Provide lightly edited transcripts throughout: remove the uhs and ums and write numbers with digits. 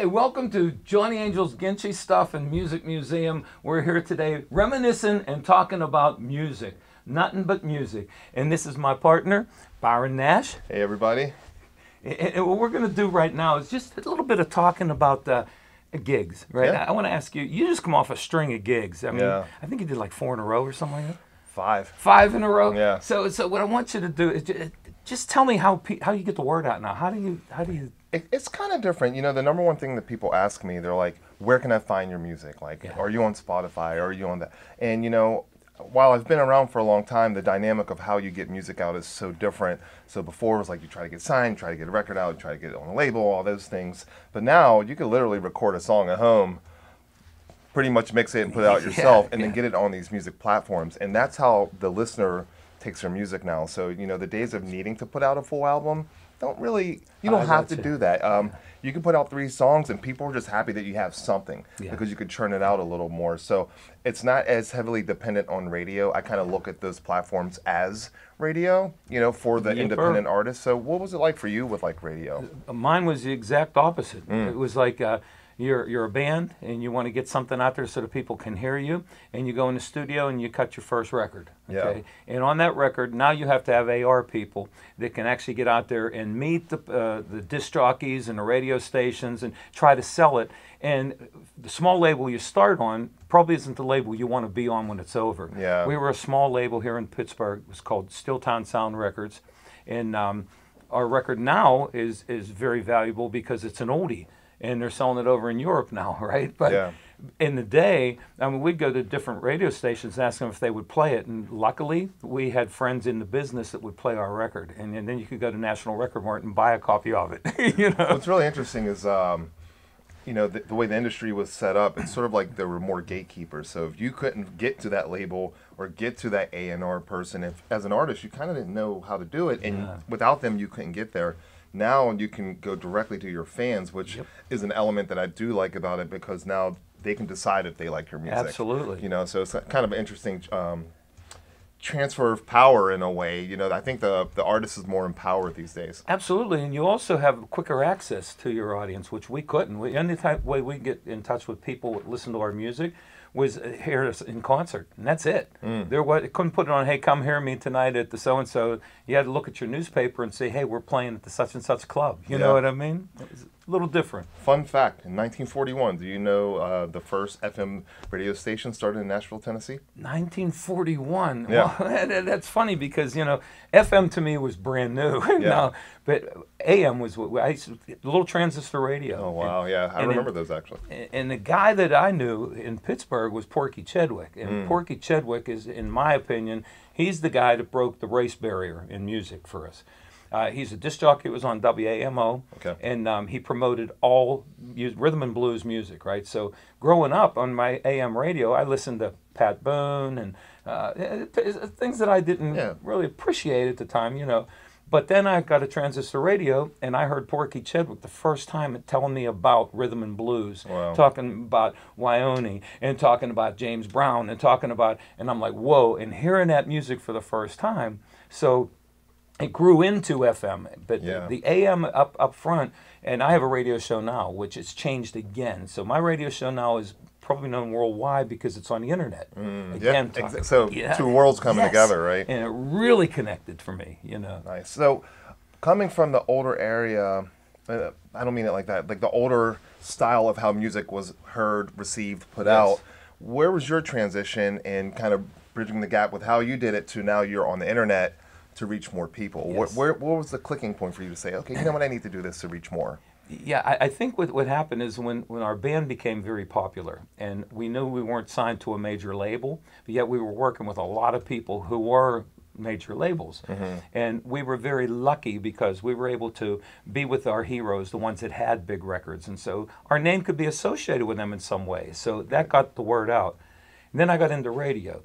Hey, welcome to Johnny Angel's Ginchy Stuff and Music Museum. We're here today reminiscing and talking about music. Nothing but music. And this is my partner, Byron Nash. Hey, everybody. And what we're going to do right now is just a little bit of talking about gigs, right? Yeah. I want to ask you, you just come off a string of gigs. I mean, yeah. I think you did like 4 in a row or something like that. 5. 5 in a row? Yeah. So what I want you to do is just tell me how you get the word out now. How do you... It's kind of different. You know, the number one thing that people ask me, they're like, where can I find your music? Like, yeah. Are you on Spotify? Or are you on that? And, you know, while I've been around for a long time, the dynamic of how you get music out is so different. So before it was like you try to get signed, try to get a record out, try to get it on a label, all those things. But now you can literally record a song at home, pretty much mix it and put it out yourself, yeah, and then get it on these music platforms. And that's how the listener takes their music now. So, you know, the days of needing to put out a full album... you don't have to do that. Yeah. You can put out 3 songs and people are just happy that you have something, yeah, because you could churn it out a little more. So it's not as heavily dependent on radio. I kind of look at those platforms as radio, you know, for the independent artists. So what was it like for you with like radio? Mine was the exact opposite. It was like you're a band and you want to get something out there so that people can hear you, and you go in the studio and you cut your first record. Okay? Yeah. And on that record, now you have to have AR people that can actually get out there and meet the disc jockeys and the radio stations and try to sell it. And the small label you start on probably isn't the label you want to be on when it's over. Yeah. We were a small label here in Pittsburgh. It was called Stilltown Sound Records. And our record now is very valuable because it's an oldie. And they're selling it over in Europe now, right? But yeah, in the day, I mean, we'd go to different radio stations and ask them if they would play it. And luckily, we had friends in the business that would play our record. And then you could go to National Record Mart and buy a copy of it. You know? What's really interesting is, you know, the way the industry was set up, it's sort of like there were more gatekeepers. So if you couldn't get to that label or get to that A&R person, if as an artist, you kind of didn't know how to do it. And yeah, without them, you couldn't get there. Now you can go directly to your fans, which yep, is an element that I do like about it, because now they can decide if they like your music. Absolutely. You know, so it's kind of an interesting transfer of power in a way. You know, I think the artist is more empowered these days. Absolutely, and you also have quicker access to your audience, which we couldn't. The only way we get in touch with people that listen to our music was hear us in concert, and that's it. There was, it couldn't put it on, hey, come hear me tonight at the so-and-so. You had to look at your newspaper and say, hey, we're playing at the such-and-such club. You yeah, know what I mean? It's a little different. Fun fact, in 1941, do you know the first FM radio station started in Nashville, Tennessee? 1941. Yeah. Well, that's funny because, you know, FM to me was brand new. Yeah. No, but AM was what I used to, little transistor radio. Oh, wow, and, yeah. I remember those, actually. And the guy that I knew in Pittsburgh was Porky Chedwick, and Porky Chedwick is, in my opinion, he's the guy that broke the race barrier in music for us. He's a disc jockey that was on W-A-M-O, okay, and he promoted all rhythm and blues music, right? So growing up on my AM radio, I listened to Pat Boone and things that I didn't yeah, really appreciate at the time, you know. But then I got a transistor radio, and I heard Porky Chedwick the first time telling me about rhythm and blues, wow, talking about Wyoming, and talking about James Brown, and talking about, and I'm like, whoa, and hearing that music for the first time. So it grew into FM, but yeah, the AM up front, and I have a radio show now, which has changed again. So my radio show now is probably known worldwide because it's on the internet. Again, yeah, so yeah, 2 worlds coming yes, together, right? And it really connected for me, you know. Nice. So, coming from the older area, I don't mean it like that, like the older style of how music was heard, received, put yes, out, where was your transition and kind of bridging the gap with how you did it to now you're on the internet to reach more people? Yes. Where was the clicking point for you to say, okay, you know what, I need to do this to reach more? Yeah, I think what happened is when our band became very popular, and we knew we weren't signed to a major label, but yet we were working with a lot of people who were major labels. Mm-hmm. And we were very lucky because we were able to be with our heroes, the ones that had big records. And so our name could be associated with them in some way. So that got the word out. And then I got into radio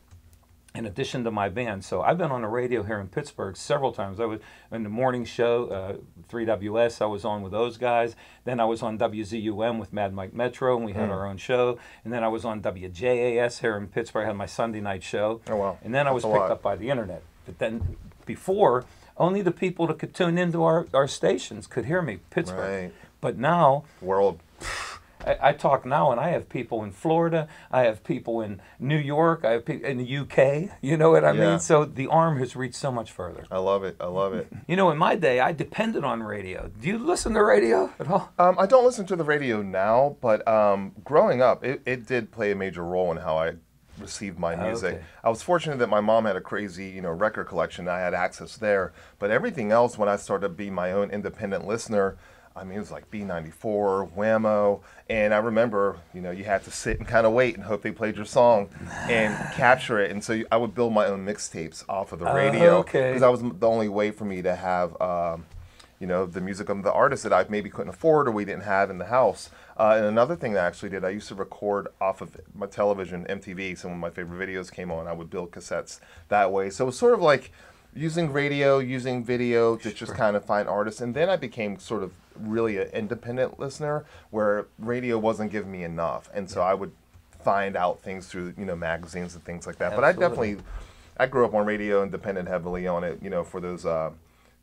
in addition to my band. So I've been on the radio here in Pittsburgh several times. I was in the morning show, 3WS, I was on with those guys. Then I was on WZUM with Mad Mike Metro, and we had our own show. And then I was on WJAS here in Pittsburgh. I had my Sunday night show. Oh, wow. And then I was picked up by the internet. But then before, only the people that could tune into our stations could hear me, Pittsburgh. Right. But now... world. I talk now, and I have people in Florida, I have people in New York, I have people in the UK, you know what I mean? So the arm has reached so much further. I love it, I love it. You know, in my day, I depended on radio. Do you listen to radio at all? I don't listen to the radio now, but growing up, it did play a major role in how I received my music. Okay. I was fortunate that my mom had a crazy, you know, record collection, and I had access there, but everything else, when I started being my own independent listener, I mean, it was like B-94, W-A-M-O, and I remember, you know, you had to sit and kind of wait and hope they played your song and capture it. And so I would build my own mixtapes off of the radio, because that was the only way for me to have, you know, the music of the artists that I maybe couldn't afford or we didn't have in the house. And another thing that I actually did, I used to record off of my television, MTV, some of my favorite videos came on, I would build cassettes that way. So it was sort of like using radio, using video to just kind of find artists. And then I became sort of really an independent listener, where radio wasn't giving me enough, and so I would find out things through, you know, magazines and things like that. Absolutely. But I grew up on radio and depended heavily on it, you know, for those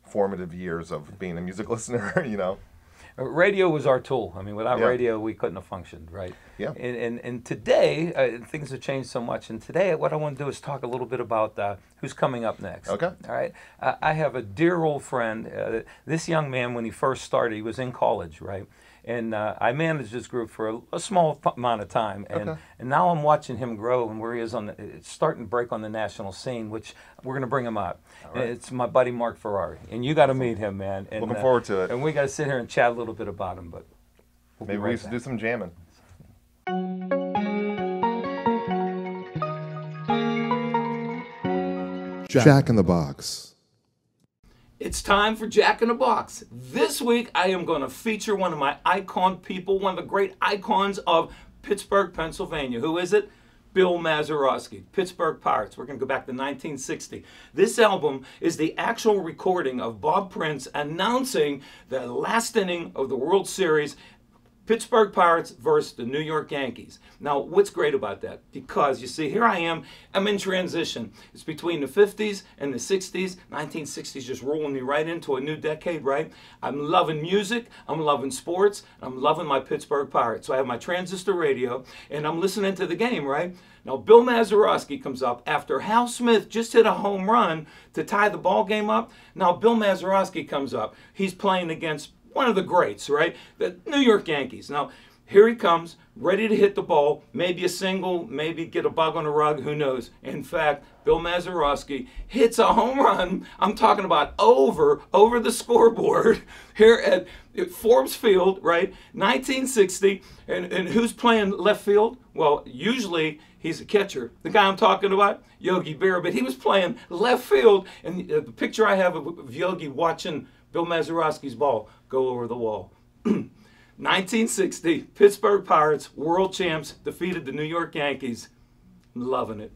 formative years of being a music listener, you know. Radio was our tool. I mean, without radio, we couldn't have functioned, right? Yeah. And today, things have changed so much. And today, what I want to do is talk a little bit about who's coming up next. Okay. All right. I have a dear old friend. This young man, when he first started, he was in college, right? And I managed this group for a small amount of time, and, and now I'm watching him grow and where he is on the, it's starting to break on the national scene, which we're going to bring him up. Right. It's my buddy Mark Ferrari, and you got to meet him, man. And, looking forward to it. And we got to sit here and chat a little bit about him, but we'll maybe we should do some jamming. Jack in the Box. It's time for Jack in the Box. This week, I am going to feature one of my icon people, one of the great icons of Pittsburgh, Pennsylvania. Who is it? Bill Mazeroski, Pittsburgh Pirates. We're going to go back to 1960. This album is the actual recording of Bob Prince announcing the last inning of the World Series, Pittsburgh Pirates versus the New York Yankees. Now, what's great about that? Because, you see, here I am, I'm in transition. It's between the 50s and the 60s. 1960s just rolling me right into a new decade, right? I'm loving music, I'm loving sports, I'm loving my Pittsburgh Pirates. So I have my transistor radio, and I'm listening to the game, right? Now, Bill Mazeroski comes up after Hal Smith just hit a home run to tie the ball game up. Now, Bill Mazeroski comes up. He's playing against one of the greats, right? The New York Yankees. Now, here he comes, ready to hit the ball, maybe a single, maybe get a bug on the rug, who knows. In fact, Bill Mazeroski hits a home run, I'm talking about over the scoreboard, here at Forbes Field, right? 1960, and who's playing left field? Well, usually he's a catcher. The guy I'm talking about, Yogi Berra, but he was playing left field, and the picture I have of Yogi watching Bill Mazeroski's ball go over the wall. 1960, Pittsburgh Pirates, world champs, defeated the New York Yankees. I'm loving it.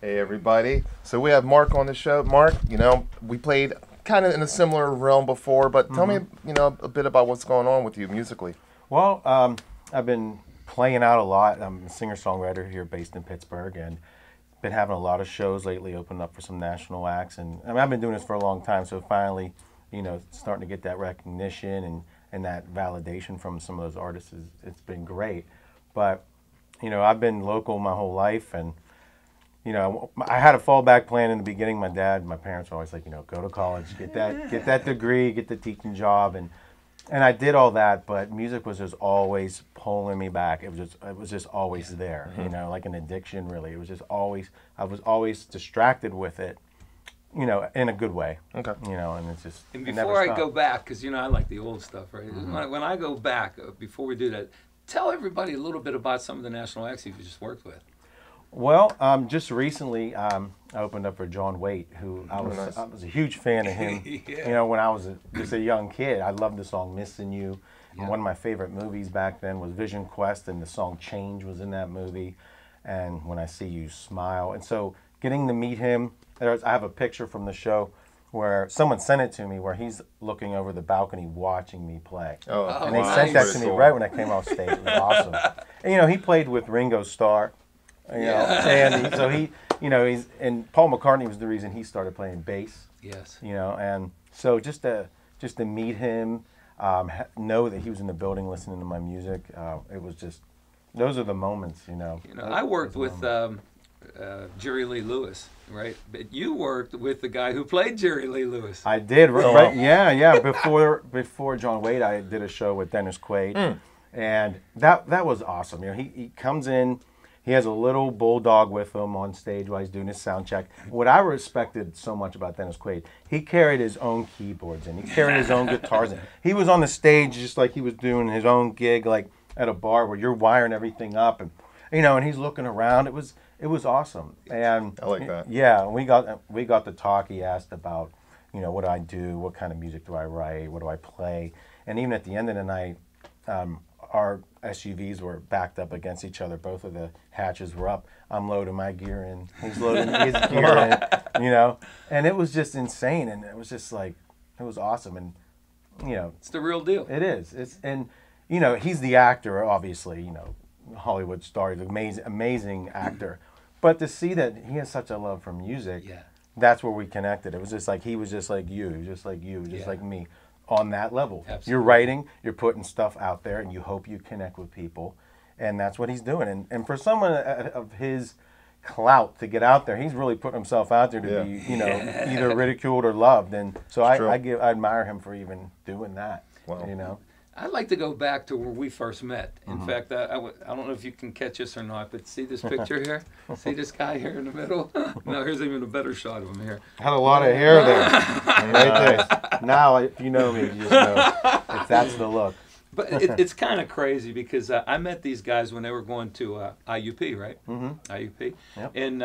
Hey, everybody. So we have Mark on the show. Mark, you know, we played kind of in a similar realm before, but tell me, you know, a bit about what's going on with you musically. Well, I've been playing out a lot. I'm a singer-songwriter here based in Pittsburgh, and been having a lot of shows lately, opened up for some national acts. And I mean, I've been doing this for a long time, so finally, you know, starting to get that recognition and that validation from some of those artists, it's been great. But, you know, I've been local my whole life, and, you know, I had a fallback plan in the beginning. My dad, my parents were always like, you know, go to college, get that degree, get the teaching job, and I did all that, but music was just always pulling me back. It was just always there, you know, like an addiction, really. It was just always, I was always distracted with it. You know, in a good way. Okay. You know, and it's just. And before I go back, because you know I like the old stuff, right? When I go back, before we do that, tell everybody a little bit about some of the national acts you've just worked with. Well, just recently I opened up for John Waite, who I was a huge fan of him. You know, when I was just a young kid, I loved the song "Missing You." Yeah. And one of my favorite movies back then was Vision Quest, and the song "Change" was in that movie. And "When I See You Smile," and so getting to meet him. I have a picture from the show where someone sent it to me where he's looking over the balcony watching me play. Oh, and they sent that to me right when I came off stage. It was awesome. And, you know, he played with Ringo Starr. You know, and so he, you know, he's, and Paul McCartney was the reason he started playing bass. Yes. You know, and so just to meet him, know that he was in the building listening to my music. It was just, those are the moments, you know. You know, I worked with Jerry Lee Lewis, right? But you worked with the guy who played Jerry Lee Lewis. I did, right? Yeah, yeah. Before John Waite, I did a show with Dennis Quaid, and that was awesome. You know, he comes in, he has a little bulldog with him on stage while he's doing his sound check. What I respected so much about Dennis Quaid, he carried his own keyboards and he carried his own guitars in. He was on the stage just like he was doing his own gig, like at a bar where you're wiring everything up, and you know, and he's looking around. It was awesome, and I like that. Yeah, we got to talk. He asked about, you know, what do I do, what kind of music do I write, what do I play, and even at the end of the night, our SUVs were backed up against each other. Both of the hatches were up. I'm loading my gear in. He's loading his gear in. You know, and it was just insane, and it was just like, it was awesome, and you know, it's the real deal. It is. It's and you know, he's the actor, obviously. You know. Hollywood star, he's an amazing actor, but to see that he has such a love for music, yeah, that's where we connected. It was just like he was just like you, just like you, just yeah, like me, on that level. Absolutely. You're writing, you're putting stuff out there, and you hope you connect with people, and that's what he's doing. And for someone of his clout to get out there, he's really putting himself out there to yeah, be, you know, either ridiculed or loved. And so I admire him for even doing that. Wow. You know. I'd like to go back to where we first met. In mm-hmm. fact, I don't know if you can catch this or not, but see this picture here? See this guy here in the middle? No, here's even a better shot of him here. Had a lot of hair there. Right there. Now, if you know me, you just know if that's the look. But it's kind of crazy because I met these guys when they were going to IUP, right? Mm-hmm. IUP. Yep. And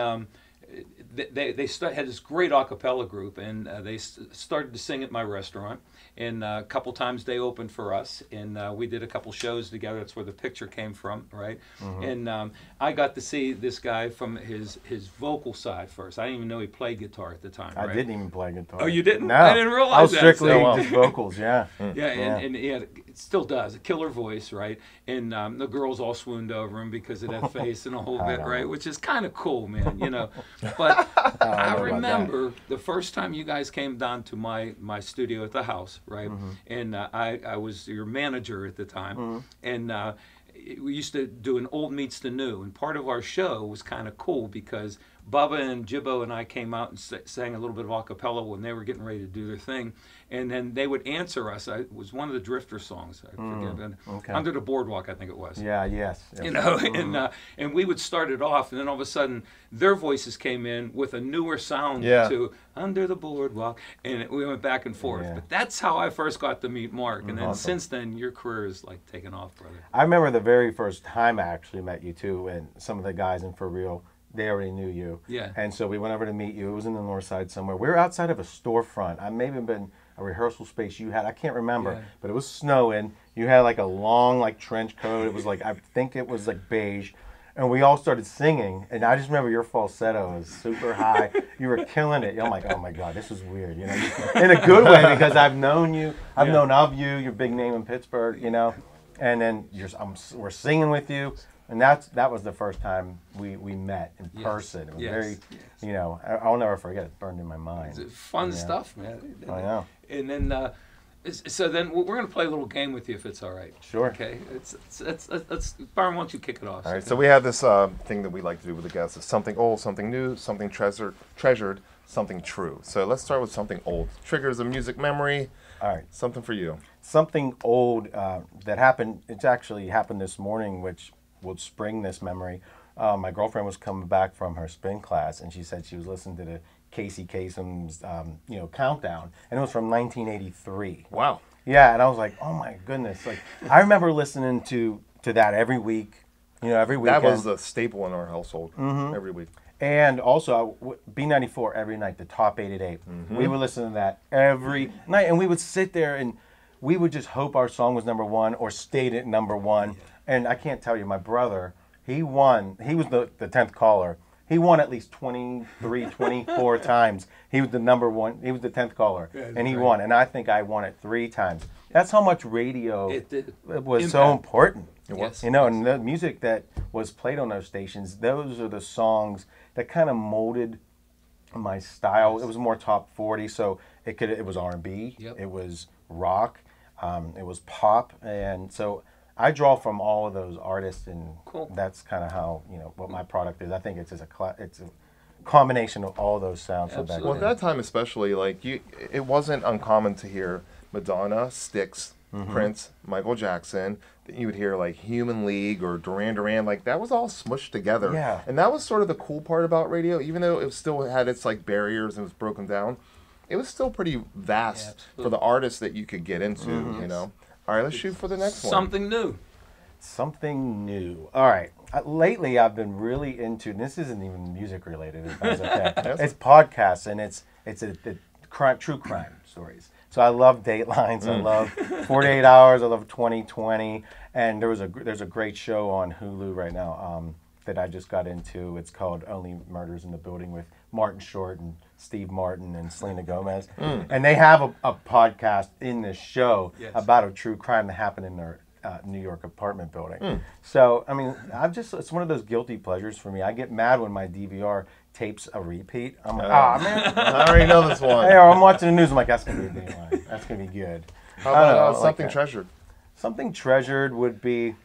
they had this great a cappella group, and they started to sing at my restaurant, and a couple times they opened for us, and we did a couple shows together. That's where the picture came from, right? Mm-hmm. And I got to see this guy from his vocal side first. I didn't even know he played guitar at the time, right? I didn't even play guitar. Oh, you didn't? No. I didn't realize that. I was strictly on vocals, yeah. Yeah, yeah. And he had, it still does, a killer voice, right? And the girls all swooned over him because of that face and a whole bit, right? Which is kind of cool, man, you know? But I remember the first time you guys came down to my studio at the house, right? Mm-hmm. And I was your manager at the time. Mm-hmm. And we used to do an old meets the new. And part of our show was kind of cool because Bubba and Jibbo and I came out and sang a little bit of a cappella when they were getting ready to do their thing. And then they would answer us. It was one of the Drifter songs, I forget. And okay. Under the Boardwalk, I think it was. Yeah, yes. Yes. You know, and we would start it off, and then all of a sudden, their voices came in with a newer sound yeah, to Under the Boardwalk, and we went back and forth. Yeah. But that's how I first got to meet Mark, and then awesome, since then, your career is like taken off, brother. I remember the very first time I actually met you two, and some of the guys in For Real, they already knew you. Yeah. And so we went over to meet you. It was in the north side somewhere. We were outside of a storefront. I may have been a rehearsal space you had. I can't remember, yeah, but it was snowing. You had like a long like trench coat. It was like, I think it was like beige. And we all started singing. And I just remember your falsetto was super high. You were killing it. I'm like, oh my God, this is weird. You know, in a good way, because I've known you. I've yeah, known of you, your big name in Pittsburgh, you know. And then we're singing with you. And that was the first time we met in yes, person. It was yes, very, yes, you know, I'll never forget. It burned in my mind. It's fun stuff, man. I know. And then, so then we're going to play a little game with you if it's all right. Sure. Okay. Let's Byron, why don't you kick it off? All right. So we have this thing that we like to do with the guests. It's something old, something new, something treasured, something true. So let's start with something old. Triggers a music memory. All right. Something for you. Something old that happened. It actually happened this morning, which would spring this memory. My girlfriend was coming back from her spin class, and she said she was listening to the Casey Kasem's, you know, Countdown, and it was from 1983. Wow. Yeah, and I was like, oh my goodness! Like, I remember listening to that every week. You know, every weekend. That was a staple in our household. Mm-hmm. Every week. And also B-94 every night, the Top 8 at 8. Mm-hmm. We would listen to that every night, and we would sit there and we would just hope our song was number one or stayed at number one. Yeah. And I can't tell you, my brother, he won. He was the 10th caller. He won at least 23, 24 times. He was the number one. He was the 10th caller, yeah, and he great, won. And I think I won it 3 times. That's how much radio it was impact, so important. It was, yes, you know, and the music that was played on those stations, those are the songs that kind of molded my style. Yes. It was more top 40, so it was R&B. Yep. It was rock. It was pop, and so I draw from all of those artists, and cool. That's kind of how, you know, what my product is. I think it's just it's a combination of all those sounds. Yeah, well, at that time especially, like, it wasn't uncommon to hear Madonna, Styx, mm-hmm. Prince, Michael Jackson. You would hear like Human League or Duran Duran, like that was all smushed together. Yeah. And that was sort of the cool part about radio, even though it still had its like barriers and was broken down. It was still pretty vast, yeah, for the artists that you could get into, mm-hmm. you know. All right, let's shoot for the next one. Something new. Something new. All right. Lately, I've been really into, and this isn't even music related. If that's okay. It's podcasts, and it's true crime stories. So I love Datelines. Mm. I love 48 Hours. I love 2020. And there's a great show on Hulu right now that I just got into. It's called Only Murders in the Building with Martin Short and Steve Martin and Selena Gomez. Mm. And they have a podcast in this show, yes, about a true crime that happened in their New York apartment building. Mm. So, I mean, it's one of those guilty pleasures for me. I get mad when my DVR tapes a repeat. I'm like, man, I already know this one. Hey, I'm watching the news. I'm like, that's going to be a good one. That's going to be good. How about Something Treasured? Something Treasured would be,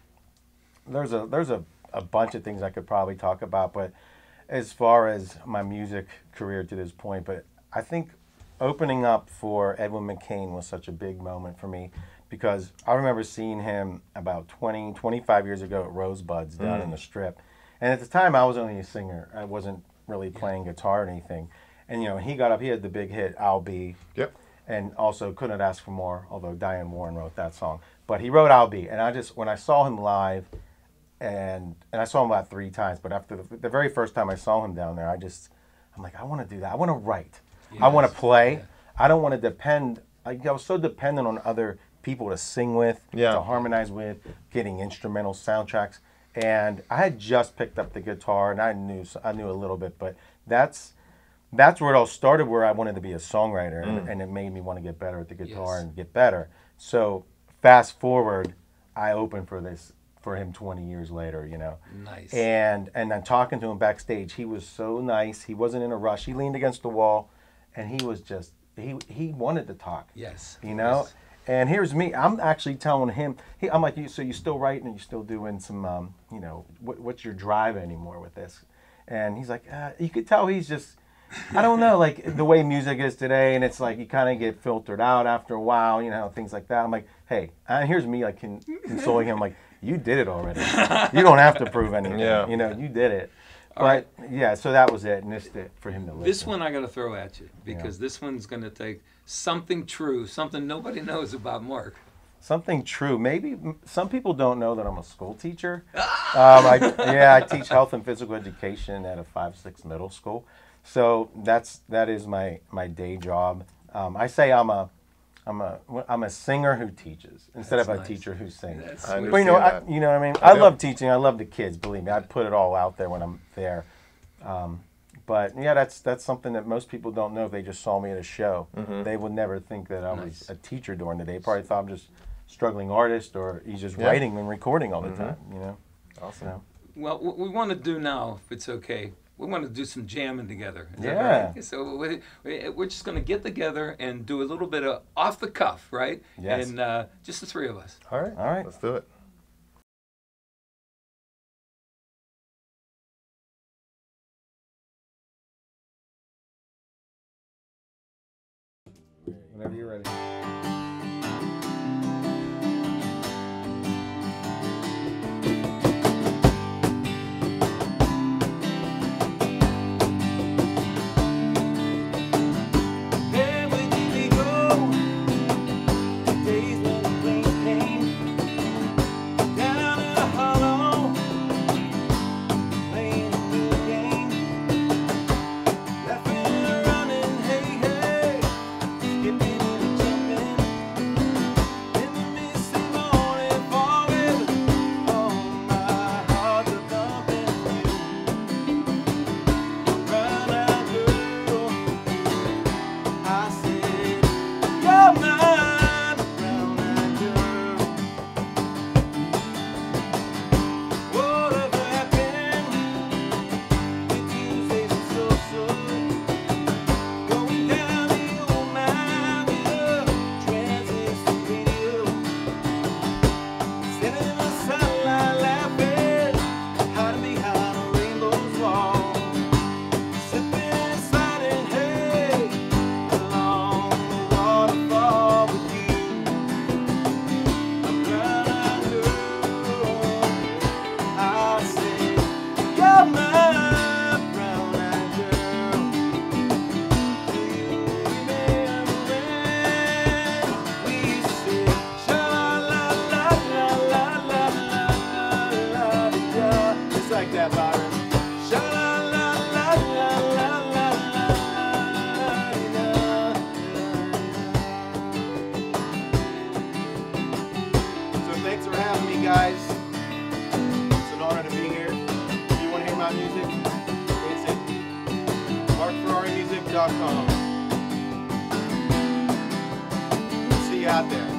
there's a bunch of things I could probably talk about, but as far as my music career to this point, but I think opening up for Edwin McCain was such a big moment for me, because I remember seeing him about 20, 25 years ago at Rosebuds down in the Strip. And at the time, I was only a singer. I wasn't really playing guitar or anything. And, you know, he got up, he had the big hit, I'll Be. Yep. And also Couldn't Ask for More, although Diane Warren wrote that song. But he wrote I'll Be. And I just, when I saw him live, and I saw him about 3 times, but after the very first time I saw him down there, I'm like, I want to do that. I want to write. Yes. I want to play. Yeah. I don't want to depend. I was so dependent on other people to sing with, yeah, to harmonize with, getting instrumental soundtracks. And I had just picked up the guitar, and I knew a little bit, but that's where it all started, where I wanted to be a songwriter, and it made me want to get better at the guitar, yes, and get better. So fast forward, I opened for this, for him 20 years later, you know. Nice. And then talking to him backstage, he was so nice. He wasn't in a rush. He leaned against the wall, and he was just, he wanted to talk. Yes. You know? Yes. And here's me. I'm actually telling him, I'm like, so you still writing and you still doing some, you know, what's your drive anymore with this? And he's like, you could tell he's just, I don't know, like the way music is today, and it's like you kind of get filtered out after a while, you know, things like that. I'm like, hey, and here's me like consoling him, like, you did it already. You don't have to prove anything. Yeah. You know, you did it. All right. Yeah, so that was it, and this it for him to listen. This one I got to throw at you, because this one's going to take something true, something nobody knows about Mark. Something true. Maybe some people don't know that I'm a school teacher. I teach health and physical education at a 5-6 middle school. So that is my day job. I say I'm a singer who teaches instead of a teacher who sings. But you know what I mean? I love teaching. I love the kids, believe me. I put it all out there when I'm there. But yeah, that's something that most people don't know. If they just saw me at a show, they would never think that I was a teacher during the day. Probably thought I'm just struggling artist, or he's just writing and recording all the time, you know? Awesome. So. Well, what we want to do now, if it's okay, we want to do some jamming together. Yeah. Right? So we're just going to get together and do a little bit of off the cuff, right? Yes. And just the three of us. All right. All right. Let's do it. Whenever you're ready. See you out there.